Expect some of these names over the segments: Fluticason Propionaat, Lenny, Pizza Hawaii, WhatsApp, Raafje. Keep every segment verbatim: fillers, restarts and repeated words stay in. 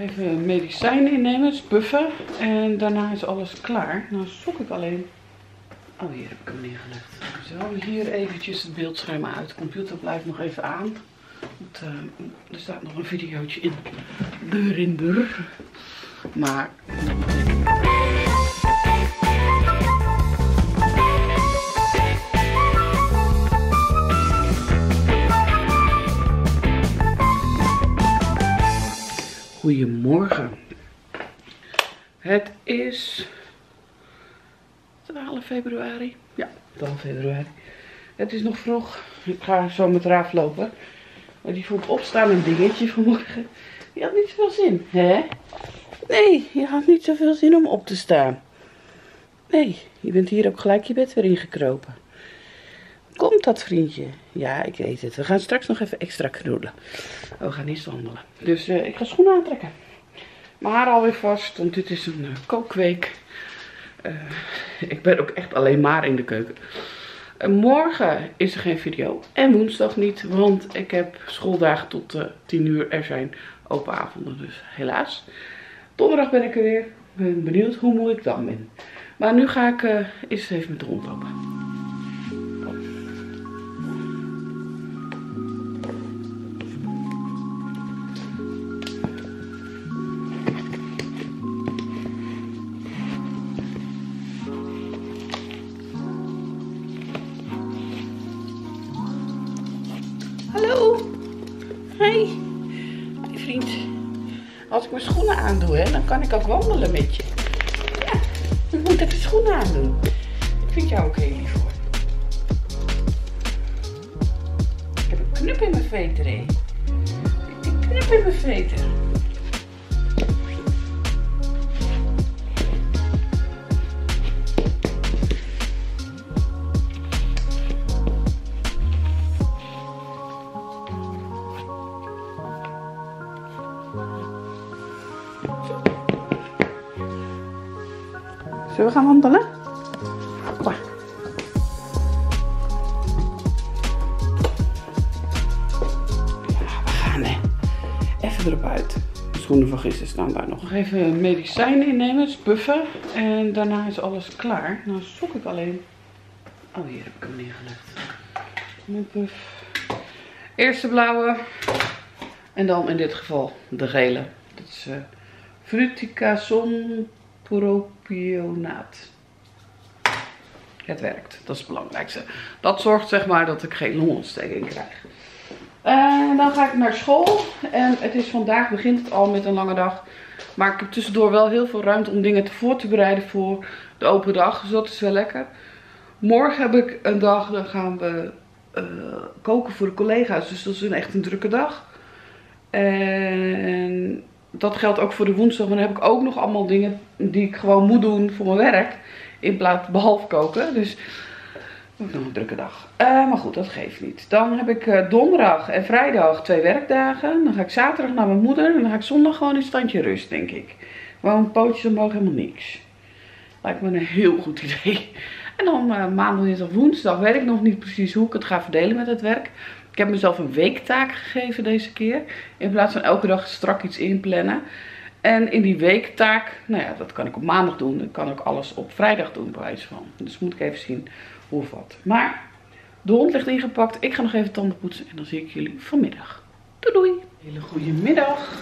even medicijnen innemen, spuffen. En daarna is alles klaar. Nou zoek ik alleen... Oh, hier heb ik hem neergelegd. Zo, hier eventjes het beeldscherm uit. De computer blijft nog even aan. Want, uh, er staat nog een videootje in de rinder. Maar... Goedemorgen. Het is twaalf februari. Ja, twaalf februari. Het is nog vroeg. Ik ga zo met Raaf lopen. Maar die vond opstaan een dingetje vanmorgen. Die had niet zoveel zin, hè? Nee, je had niet zoveel zin om op te staan. Nee, je bent hier ook gelijk je bed weer ingekropen. Komt dat, vriendje? Ja, ik weet het. We gaan straks nog even extra knoedelen. Oh, we gaan eerst wandelen. Dus uh, ik ga schoenen aantrekken. Mijn haar alweer vast, want dit is een uh, kookweek. Uh, ik ben ook echt alleen maar in de keuken. Uh, morgen is er geen video. En woensdag niet, want ik heb schooldagen tot uh, tien uur. Er zijn open avonden, dus helaas. Donderdag ben ik er weer. Ik ben benieuwd hoe moe ik dan ben. Maar nu ga ik uh, eerst even met de hond lopen. Als ik mijn schoenen aandoe, hè, dan kan ik ook wandelen met je. Ja, ik moet even schoenen aandoen. Ik vind jou ook heel lief hoor. Ik heb een knip in mijn veter, hè. Ik heb een knip in mijn veter. Zullen we gaan wandelen? Hoppa. Ja, we gaan hè. Even erop uit. De schoenen van gisteren staan daar nog. Nog even medicijnen innemen, spuffen. En daarna is alles klaar. Nou zoek ik alleen... Oh, hier heb ik hem neergelegd. Mijn puff. Eerste blauwe. En dan in dit geval de gele. Dat is uh, Fluticason Propionaat. Het werkt, dat is het belangrijkste. Dat zorgt zeg maar dat ik geen longontsteking krijg. Uh, dan ga ik naar school. En het is vandaag, begint het al met een lange dag. Maar ik heb tussendoor wel heel veel ruimte om dingen te voor te bereiden voor de open dag. Dus dat is wel lekker. Morgen heb ik een dag, dan gaan we uh, koken voor de collega's. Dus dat is een, echt een drukke dag. En dat geldt ook voor de woensdag. Maar dan heb ik ook nog allemaal dingen die ik gewoon moet doen voor mijn werk. In plaats behalve koken. Dus nog een drukke dag. Uh, maar goed, dat geeft niet. Dan heb ik uh, donderdag en vrijdag twee werkdagen. Dan ga ik zaterdag naar mijn moeder. En dan ga ik zondag gewoon in standje rust, denk ik. Gewoon pootjes omhoog, helemaal niks. Lijkt me een heel goed idee. En dan uh, maandag, dinsdag, woensdag. Weet ik nog niet precies hoe ik het ga verdelen met het werk. Ik heb mezelf een weektaak gegeven deze keer. In plaats van elke dag strak iets inplannen. En in die weektaak, nou ja, dat kan ik op maandag doen. Dan kan ik alles op vrijdag doen, bij wijze van. Dus moet ik even zien hoe of wat. Maar de hond ligt ingepakt. Ik ga nog even tanden poetsen. En dan zie ik jullie vanmiddag. Doei doei. Hele goede middag.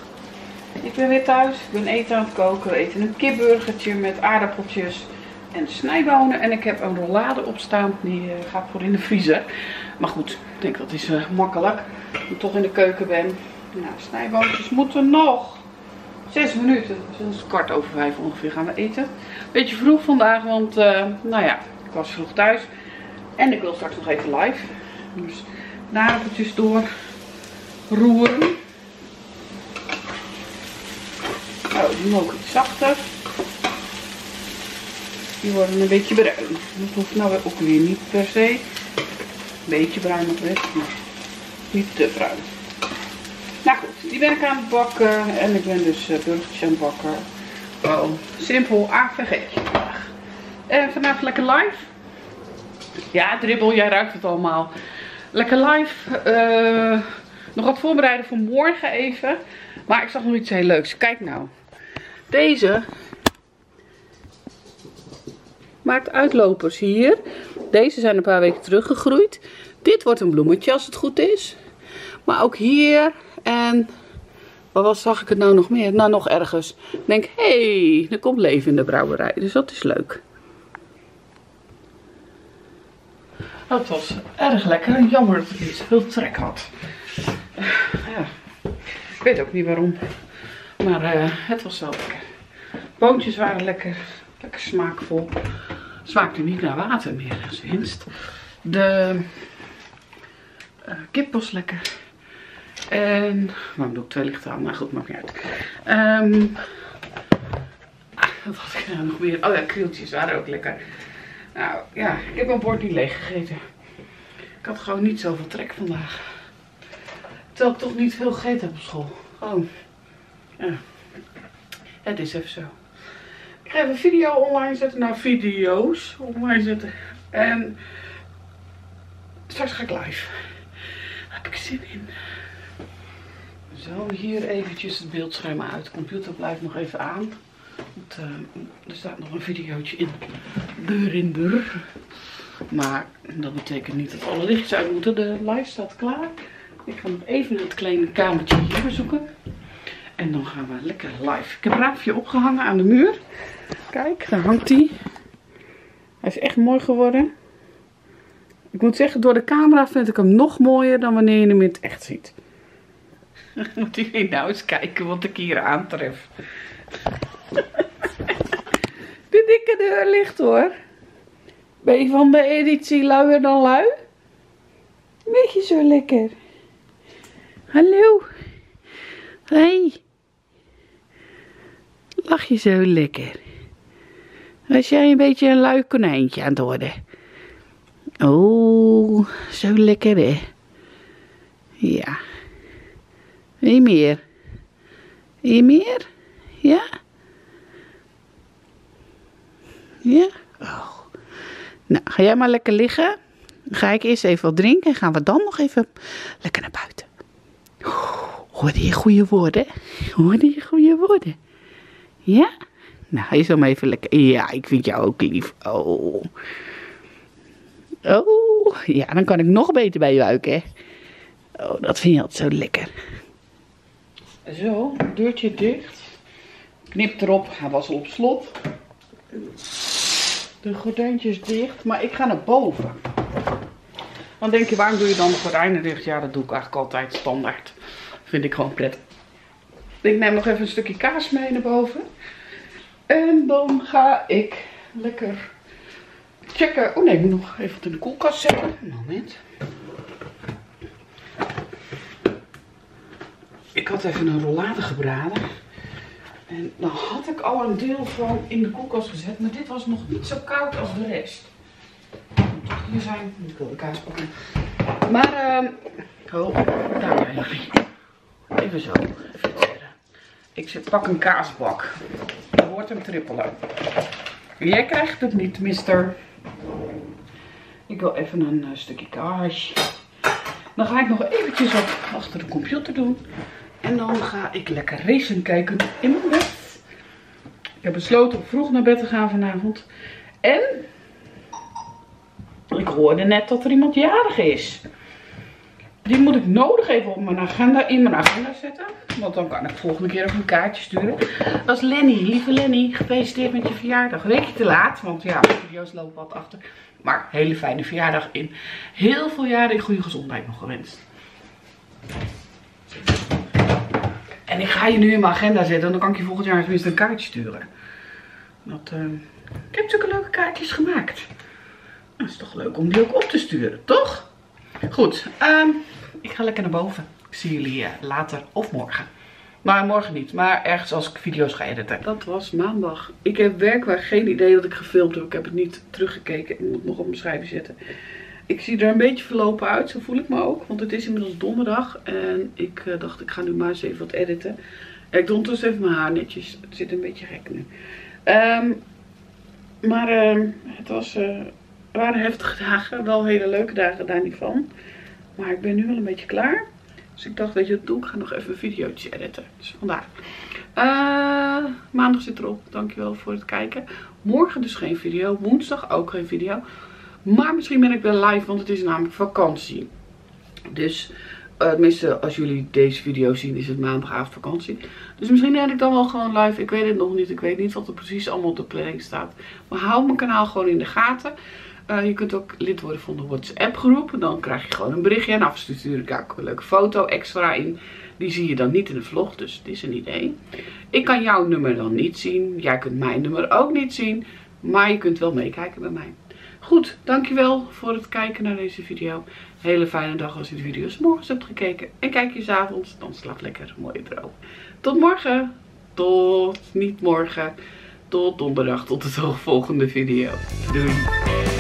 Ik ben weer thuis. Ik ben eten aan het koken. We eten een kipburgertje met aardappeltjes en snijbonen. En ik heb een rollade opstaan. Die uh, gaat voor in de vriezer. Maar goed, ik denk dat is uh, makkelijk. Ik toch in de keuken ben. Nou, snijboontjes moeten nog zes minuten. Dus kwart over vijf ongeveer gaan we eten. Beetje vroeg vandaag, want uh, nou ja, ik was vroeg thuis. En ik wil straks nog even live. Dus nadertjes door roeren. Nou, die mogen iets zachter. Die worden een beetje bruin. Dat hoeft nou ook weer niet per se. Een beetje bruin op weg, maar niet te bruin. Nou goed, die ben ik aan het bakken. En ik ben dus burgertjes aan het bakken. Gewoon simpel A V G'tje vandaag. En vandaag lekker live. Ja, dribbel, jij ruikt het allemaal. Lekker live. Uh, nog wat voorbereiden voor morgen even. Maar ik zag nog iets heel leuks. Kijk nou. Deze maakt uitlopers hier. Deze zijn een paar weken teruggegroeid. Dit wordt een bloemetje als het goed is. Maar ook hier en... Waar was, zag ik het nou nog meer? Nou, nog ergens. Ik denk, hé, er komt leven in de brouwerij. Dus dat is leuk. Dat was erg lekker. Jammer dat ik niet zoveel trek had. Ja. Ik weet ook niet waarom. Maar uh, het was wel lekker. Boontjes waren lekker. Lekker smaakvol. Smaakte niet naar water meer. Dat is winst. De uh, kip was lekker. En waarom doe ik twee lichten aan? Nou goed, maakt niet uit. Um, ah, wat had ik nou nog meer? Oh ja, krieltjes waren ook lekker. Nou ja, ik heb mijn bord niet leeg gegeten. Ik had gewoon niet zoveel trek vandaag. Terwijl ik toch niet veel gegeten heb op school. Gewoon. Ja. Het is even zo. Ik ga even een video online zetten. Nou, video's online zetten. En straks ga ik live. Daar heb ik zin in. Zo, hier eventjes het beeldscherm uit. De computer blijft nog even aan. Want, uh, er staat nog een videootje in. Deur in deur. Maar dat betekent niet dat alle lichtjes uit moeten. De live staat klaar. Ik ga nog even het kleine kamertje hier bezoeken. En dan gaan we lekker live. Ik heb Raafje opgehangen aan de muur. Kijk, daar hangt hij. Hij is echt mooi geworden. Ik moet zeggen, door de camera vind ik hem nog mooier dan wanneer je hem in het echt ziet. Moet jullie nou eens kijken wat ik hier aantref. De dikke deur ligt hoor. Ben je van de editie luier dan lui? Weet je zo lekker. Hallo. Hey. Lach je zo lekker. Was jij een beetje een lui konijntje aan het worden? Oh, zo lekker hè. Ja. Eén meer. Eén meer? Ja? Ja? Oh. Nou, ga jij maar lekker liggen. Dan ga ik eerst even wat drinken. En gaan we dan nog even lekker naar buiten. Hoorde je goede woorden? Hoorde je goede woorden? Ja? Nou, ga je zo maar even lekker... Ja, ik vind jou ook lief. Oh. Oh. Ja, dan kan ik nog beter bij je ruiken, hè? Oh, dat vind je altijd zo lekker. Zo, deurtje dicht. Knip erop, hij was al op slot. De gordijntjes dicht, maar ik ga naar boven. Dan denk je, waarom doe je dan de gordijnen dicht? Ja, dat doe ik eigenlijk altijd standaard. Vind ik gewoon prettig. Ik neem nog even een stukje kaas mee naar boven. En dan ga ik lekker checken. Oh nee, ik moet nog even wat in de koelkast zetten. Een moment. Ik had even een rollade gebraden. En dan had ik al een deel van in de koelkast gezet. Maar dit was nog niet zo koud als de rest. Hier zijn. Ik wil de kaas pakken. Maar, ehm. Um, oh, daar ben ik. Even zo. Even verder. Ik zit, pak een kaasbak. Dan hoort hem trippelen. Jij krijgt het niet, mister. Ik wil even een uh, stukje kaas. Dan ga ik nog eventjes wat achter de computer doen. En dan ga ik lekker racen kijken in mijn bed. Ik heb besloten om vroeg naar bed te gaan vanavond. En ik hoorde net dat er iemand jarig is. Die moet ik nodig even op mijn agenda, in mijn agenda zetten. Want dan kan ik volgende keer even een kaartje sturen. Dat is Lenny, lieve Lenny. Gefeliciteerd met je verjaardag. Een weekje te laat, want ja, de video's lopen wat achter. Maar hele fijne verjaardag in heel veel jaren in goede gezondheid nog gewenst. En ik ga je nu in mijn agenda zetten. En dan kan ik je volgend jaar tenminste een kaartje sturen. Dat, uh, ik heb zulke leuke kaartjes gemaakt. Dat is toch leuk om die ook op te sturen, toch? Goed, um, ik ga lekker naar boven. Ik zie jullie uh, later of morgen. Maar morgen niet, maar ergens als ik video's ga editen. Dat was maandag. Ik heb werkbaar geen idee dat ik gefilmd heb. Ik heb het niet teruggekeken. Ik moet het nog op mijn schrijven zetten. Ik zie er een beetje verlopen uit, zo voel ik me ook. Want het is inmiddels donderdag en ik uh, dacht ik ga nu maar eens even wat editen. Ik doe ondertussen even mijn haar netjes. Het zit een beetje gek nu. Um, maar uh, het was, uh, waren heftige dagen. Wel hele leuke dagen, daar niet van. Maar ik ben nu wel een beetje klaar. Dus ik dacht, weet je wat, doe ik ga nog even video's editen. Dus vandaar. Uh, maandag zit erop. Dankjewel voor het kijken. Morgen dus geen video. Woensdag ook geen video. Maar misschien ben ik wel live, want het is namelijk vakantie. Dus, uh, tenminste, als jullie deze video zien, is het maandagavond vakantie. Dus misschien ben ik dan wel gewoon live. Ik weet het nog niet. Ik weet niet wat er precies allemaal op de planning staat. Maar hou mijn kanaal gewoon in de gaten. Uh, je kunt ook lid worden van de WhatsApp groep. Dan krijg je gewoon een berichtje. En af en toe stuur ik ook een leuke foto extra in. Die zie je dan niet in de vlog. Dus het is een idee. Ik kan jouw nummer dan niet zien. Jij kunt mijn nummer ook niet zien. Maar je kunt wel meekijken bij mij. Goed, dankjewel voor het kijken naar deze video. Hele fijne dag als je de video's morgens hebt gekeken. En kijk je 's avonds, dan slaap lekker mooi droog. Tot morgen. Tot niet morgen. Tot donderdag. Tot de volgende video. Doei.